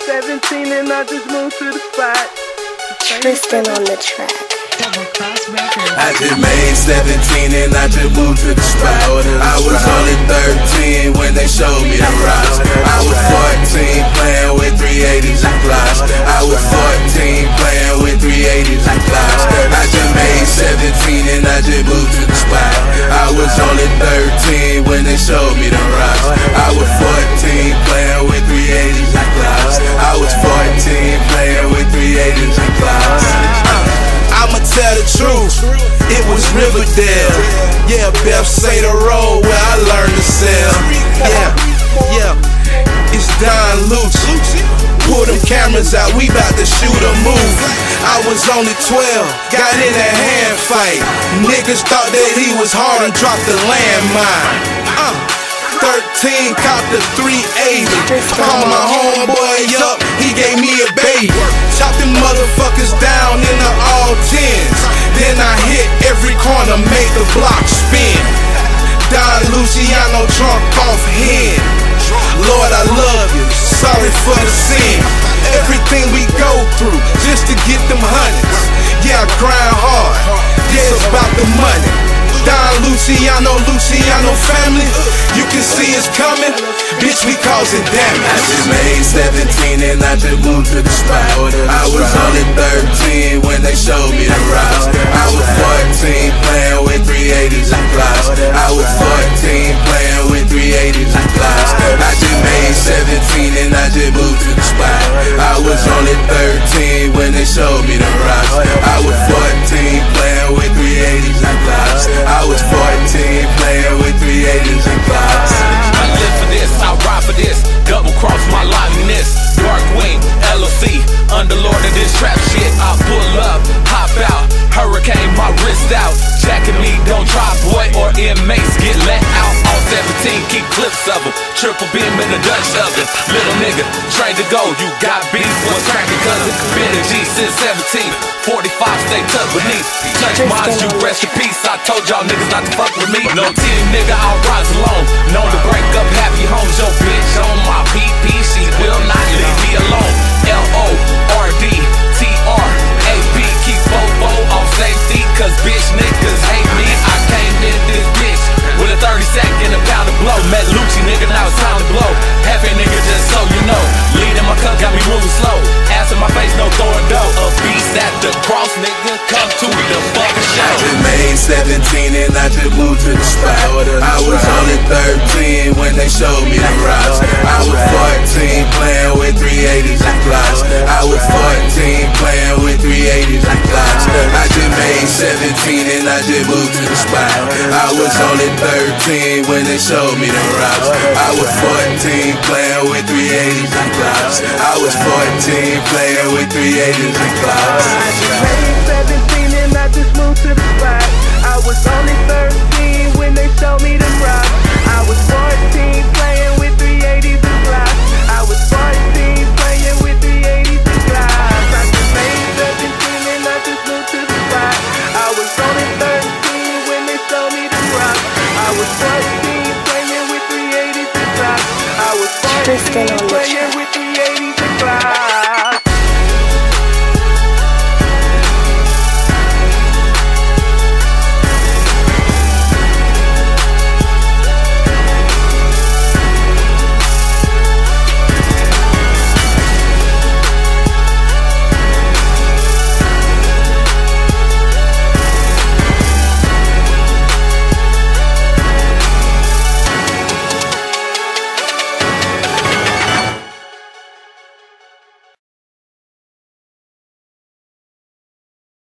2017 and I just moved to the spot. Tristan on the track. I just made 17 and I just moved to the spot. I was only 13 when they showed me the rocks. I was 14 playing with 380s and blocks. I was 14 playing with 380s and blocks. I just made 17 and I just moved to the spot. I was only 13 when they showed me the rocks. I was 14 playing with 380s and blocks. I was 14 playing with 380s and blocks. I'ma tell the truth, it was Riverdale. Yeah, Beth say the road where I learned to sell. Yeah, it's Don Luciano. Pull them cameras out, we bout to shoot a movie. I was only 12, got in a hand fight. Niggas thought that he was hard and dropped the landmine. 13, cop the 380. Called my homeboy up, he gave me a baby. Chopped them motherfuckers down in the all tens. Then I hit every corner, made the block spin. Don Luciano drunk off hand. Lord, I love you, sorry for the sin. Everything we go through just to get them hundreds. Yeah, I grind hard, yeah, it's about the money. Don Luciano, Luciano family, you can see it's coming. Bitch, we causing damage. I just made 17 and I just moved to the spot. I was only 13 when they showed me the rocks. I was 14 playing with 380s and blocks. I was 14 playing with 380s and blocks. I just made 17 and I just moved to the spot. I was only 13 when they showed me the rocks. I was 14 playing with 380s and blocks. I was 14 playing with 380s and blocks. I live for this, I ride for this. Double cross my loneliness. Dark wing, LLC, under Lord of this trap shit. I pull up, hop out, hurricane my wrist out. Jacking me, don't try boy or inmates get let out. All 17, keep clips of them. Triple beam in the Dutch oven. Little nigga, train to go, you got beef. What's cracking cousin? Been a G since 17. 45 stay tucked beneath. Touch mines, you rest in peace. I told y'all niggas not to fuck with me. No team nigga, I'll rise alone. Known to break up happy homes. Yo bitch on my PP, she will not leave me alone. LORD TRAP, keep Bobo off safety, cause bitch niggas hate me. I came in this bitch with a 30 sack and a pound of blow. Met Lucci nigga, now it's time to blow. Happy nigga, just so you know. Lead in my cup, got me moving slow. Ass in my face, no throwing dough. A beast at the cross, nigga, come to the fucking show. I just made 17 and I just moved to the spot. I was only 13 when they showed me the rocks. I was 14 playing with 380s and blocks. I was 14 playing with 380s and blocks. I just made 17 and I just moved to the spot. I was only 13 when they showed me the rocks. I was 14 playing with 380s and blocks. I was 14 playing with 380s and blocks. I just made 17 and I just moved to the spot. I was only 13 when they showed me the rocks. I was 14 playing with 380s and blocks. I was 14 playing with 380s and blocks. I just made 17 and I just moved to the spot. I was only 13 when they showed me the rocks. I was 14 playing with 380s and blocks. I was 14.